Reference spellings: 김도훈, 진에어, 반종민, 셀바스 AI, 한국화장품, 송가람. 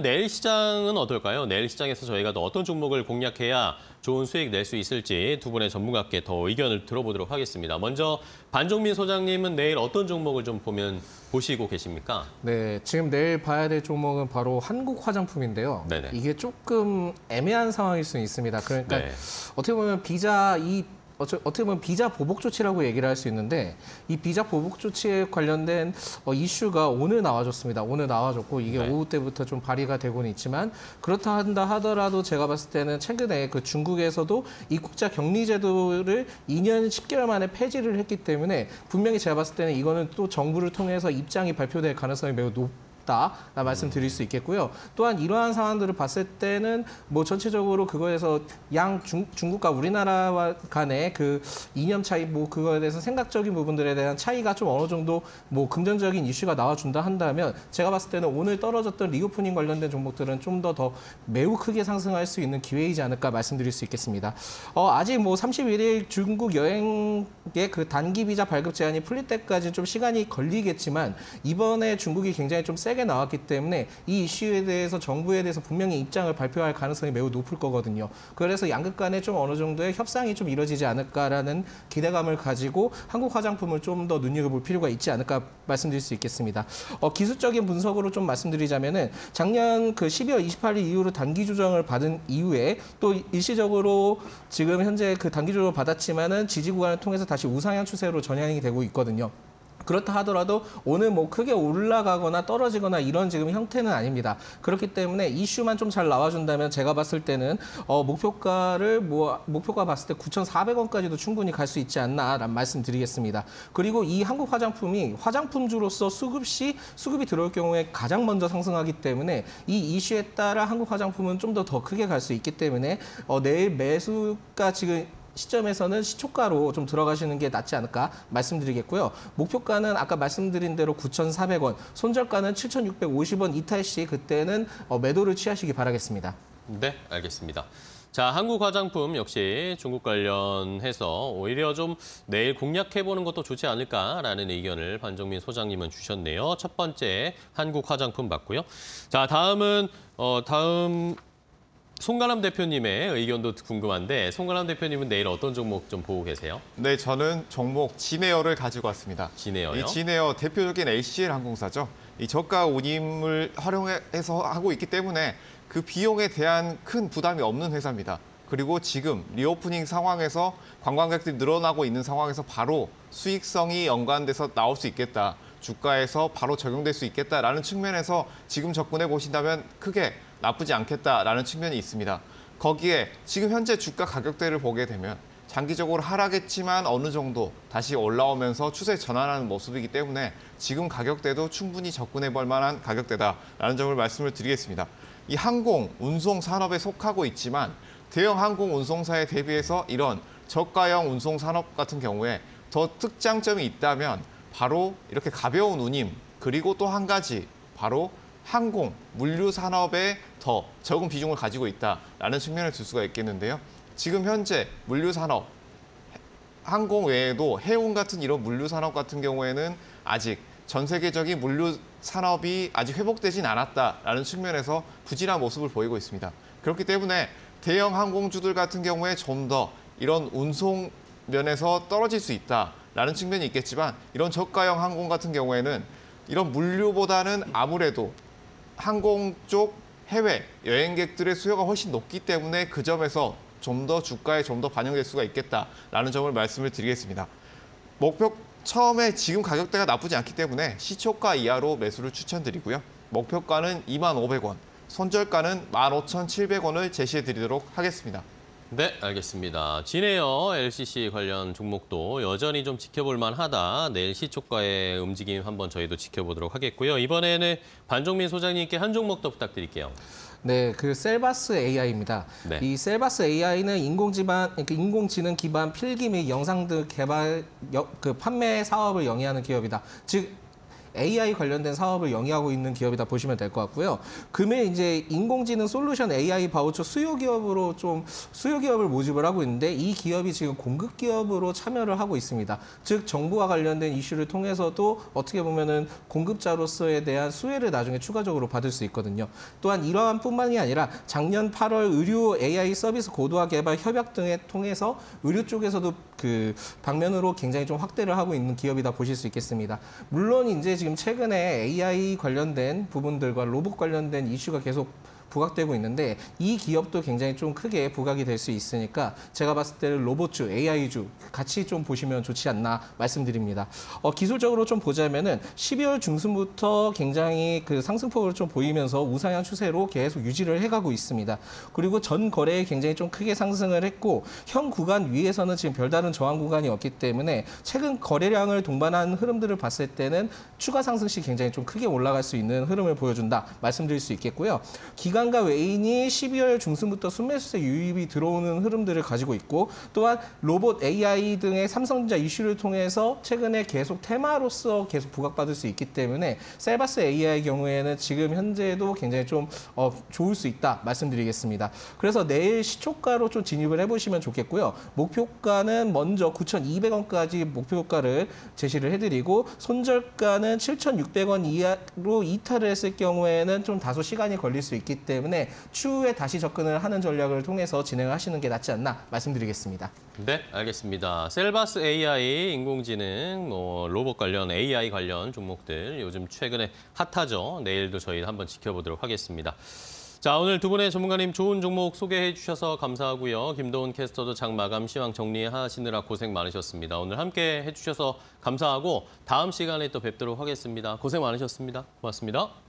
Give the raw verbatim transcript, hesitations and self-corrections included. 내일 시장은 어떨까요? 내일 시장에서 저희가 또 어떤 종목을 공략해야 좋은 수익 낼 수 있을지 두 분의 전문가께 더 의견을 들어보도록 하겠습니다. 먼저 반종민 소장님은 내일 어떤 종목을 좀 보면 보시고 계십니까? 네, 지금 내일 봐야 될 종목은 바로 한국 화장품인데요. 네네. 이게 조금 애매한 상황일 수는 있습니다. 그러니까 네. 어떻게 보면 비자 이 어떻게 보면 비자 보복 조치라고 얘기를 할 수 있는데 이 비자 보복 조치에 관련된 이슈가 오늘 나와줬습니다. 오늘 나와줬고 이게 네. 오후 때부터 좀 발의가 되고는 있지만 그렇다 한다 하더라도 제가 봤을 때는 최근에 그 중국에서도 입국자 격리 제도를 이 년 십 개월 만에 폐지를 했기 때문에 분명히 제가 봤을 때는 이거는 또 정부를 통해서 입장이 발표될 가능성이 매우 높습니다. 라 말씀드릴 수 있겠고요. 또한 이러한 상황들을 봤을 때는 뭐 전체적으로 그거에서 양 중, 중국과 우리나라 간의 그 이념 차이, 뭐 그거에 대해서 생각적인 부분들에 대한 차이가 좀 어느 정도 뭐 긍정적인 이슈가 나와준다 한다면 제가 봤을 때는 오늘 떨어졌던 리오프닝 관련된 종목들은 좀 더 더 매우 크게 상승할 수 있는 기회이지 않을까 말씀드릴 수 있겠습니다. 어, 아직 뭐 삼십일 일 중국 여행의 그 단기 비자 발급 제한이 풀릴 때까지 좀 시간이 걸리겠지만 이번에 중국이 굉장히 좀 세게 나왔기 때문에 이 이슈에 대해서 정부에 대해서 분명히 입장을 발표할 가능성이 매우 높을 거거든요. 그래서 양극 간에 좀 어느 정도의 협상이 좀 이뤄지지 않을까라는 기대감을 가지고 한국 화장품을 좀 더 눈여겨볼 필요가 있지 않을까 말씀드릴 수 있겠습니다. 어, 기술적인 분석으로 좀 말씀드리자면은 작년 그 십이월 이십팔일 이후로 단기 조정을 받은 이후에 또 일시적으로 지금 현재 그 단기 조정을 받았지만은 지지 구간을 통해서 다시 우상향 추세로 전향이 되고 있거든요. 그렇다 하더라도 오늘 뭐 크게 올라가거나 떨어지거나 이런 지금 형태는 아닙니다. 그렇기 때문에 이슈만 좀 잘 나와준다면 제가 봤을 때는 어, 목표가를 뭐 목표가 봤을 때 구천사백 원까지도 충분히 갈 수 있지 않나라는 말씀드리겠습니다. 그리고 이 한국 화장품이 화장품주로서 수급 시 수급이 들어올 경우에 가장 먼저 상승하기 때문에 이 이슈에 따라 한국 화장품은 좀 더 더 크게 갈 수 있기 때문에 어, 내일 매수가 지금 시점에서는 시초가로 좀 들어가시는 게 낫지 않을까 말씀드리겠고요. 목표가는 아까 말씀드린 대로 구천사백 원, 손절가는 칠천육백오십 원 이탈 시 그때는 매도를 취하시기 바라겠습니다. 네, 알겠습니다. 자, 한국 화장품 역시 중국 관련해서 오히려 좀 내일 공략해보는 것도 좋지 않을까라는 의견을 반종민 소장님은 주셨네요. 첫 번째 한국 화장품 봤고요. 자, 다음은 어, 다음... 송가람 대표님의 의견도 궁금한데 송가람 대표님은 내일 어떤 종목 좀 보고 계세요? 네, 저는 종목 진에어를 가지고 왔습니다. 진에어요? 이 진에어 대표적인 에이씨엘 항공사죠. 이 저가 운임을 활용해서 하고 있기 때문에 그 비용에 대한 큰 부담이 없는 회사입니다. 그리고 지금 리오프닝 상황에서 관광객들이 늘어나고 있는 상황에서 바로 수익성이 연관돼서 나올 수 있겠다. 주가에서 바로 적용될 수 있겠다라는 측면에서 지금 접근해 보신다면 크게 나쁘지 않겠다라는 측면이 있습니다. 거기에 지금 현재 주가 가격대를 보게 되면 장기적으로 하락했지만 어느 정도 다시 올라오면서 추세 전환하는 모습이기 때문에 지금 가격대도 충분히 접근해 볼 만한 가격대다라는 점을 말씀을 드리겠습니다. 이 항공, 운송 산업에 속하고 있지만 대형 항공 운송사에 대비해서 이런 저가형 운송 산업 같은 경우에 더 특장점이 있다면 바로 이렇게 가벼운 운임, 그리고 또 한 가지 바로 항공, 물류 산업에 더 적은 비중을 가지고 있다라는 측면을 들 수가 있겠는데요. 지금 현재 물류 산업, 항공 외에도 해운 같은 이런 물류 산업 같은 경우에는 아직 전 세계적인 물류 산업이 아직 회복되진 않았다라는 측면에서 부진한 모습을 보이고 있습니다. 그렇기 때문에 대형 항공주들 같은 경우에 좀 더 이런 운송 면에서 떨어질 수 있다라는 측면이 있겠지만 이런 저가형 항공 같은 경우에는 이런 물류보다는 아무래도 항공 쪽 해외 여행객들의 수요가 훨씬 높기 때문에 그 점에서 좀 더 주가에 좀 더 반영될 수가 있겠다라는 점을 말씀을 드리겠습니다. 목표 처음에 지금 가격대가 나쁘지 않기 때문에 시초가 이하로 매수를 추천드리고요. 목표가는 이만 오백 원, 손절가는 만 오천칠백 원을 제시해드리도록 하겠습니다. 네, 알겠습니다. 진에어 엘씨씨 관련 종목도 여전히 좀 지켜볼 만하다. 내일 시초가의 움직임 한번 저희도 지켜보도록 하겠고요. 이번에는 반종민 소장님께 한 종목 더 부탁드릴게요. 네, 그 셀바스 에이아이입니다. 네. 이 셀바스 에이아이는 인공지반, 인공지능 기반 필기 및 영상 등 개발, 그 판매 사업을 영위하는 기업이다. 즉 에이아이 관련된 사업을 영위하고 있는 기업이다 보시면 될 것 같고요. 금에 이제 인공지능 솔루션 에이아이 바우처 수요 기업으로 좀 수요 기업을 모집을 하고 있는데 이 기업이 지금 공급 기업으로 참여를 하고 있습니다. 즉 정부와 관련된 이슈를 통해서도 어떻게 보면은 공급자로서에 대한 수혜를 나중에 추가적으로 받을 수 있거든요. 또한 이러한 뿐만이 아니라 작년 팔월 의료 에이아이 서비스 고도화 개발 협약 등을 통해서 의료 쪽에서도 그 방면으로 굉장히 좀 확대를 하고 있는 기업이다 보실 수 있겠습니다. 물론 이제 지금 최근에 에이아이 관련된 부분들과 로봇 관련된 이슈가 계속 부각되고 있는데 이 기업도 굉장히 좀 크게 부각이 될 수 있으니까 제가 봤을 때는 로봇주, 에이아이주 같이 좀 보시면 좋지 않나 말씀드립니다. 어, 기술적으로 좀 보자면은 십이월 중순부터 굉장히 그 상승폭을 좀 보이면서 우상향 추세로 계속 유지를 해가고 있습니다. 그리고 전 거래에 굉장히 좀 크게 상승을 했고 현 구간 위에서는 지금 별다른 저항 구간이 없기 때문에 최근 거래량을 동반한 흐름들을 봤을 때는 추가 상승 시 굉장히 좀 크게 올라갈 수 있는 흐름을 보여준다 말씀드릴 수 있겠고요. 기간 기관과 외인이 십이월 중순부터 순매수세 유입이 들어오는 흐름들을 가지고 있고 또한 로봇 에이아이 등의 삼성전자 이슈를 통해서 최근에 계속 테마로서 계속 부각받을 수 있기 때문에 셀바스 에이아이 경우에는 지금 현재도 굉장히 좀 어, 좋을 수 있다 말씀드리겠습니다. 그래서 내일 시초가로 좀 진입을 해보시면 좋겠고요. 목표가는 먼저 구천이백 원까지 목표가를 제시를 해드리고 손절가는 칠천육백 원 이하로 이탈을 했을 경우에는 좀 다소 시간이 걸릴 수 있기 때문에 때문에 추후에 다시 접근을 하는 전략을 통해서 진행을 하시는 게 낫지 않나 말씀드리겠습니다. 네, 알겠습니다. 셀바스 에이아이, 인공지능, 뭐 로봇 관련, 에이아이 관련 종목들 요즘 최근에 핫하죠. 내일도 저희 한번 지켜보도록 하겠습니다. 자, 오늘 두 분의 전문가님 좋은 종목 소개해 주셔서 감사하고요. 김도훈 캐스터도 장 마감 시황 정리하시느라 고생 많으셨습니다. 오늘 함께 해주셔서 감사하고 다음 시간에 또 뵙도록 하겠습니다. 고생 많으셨습니다. 고맙습니다.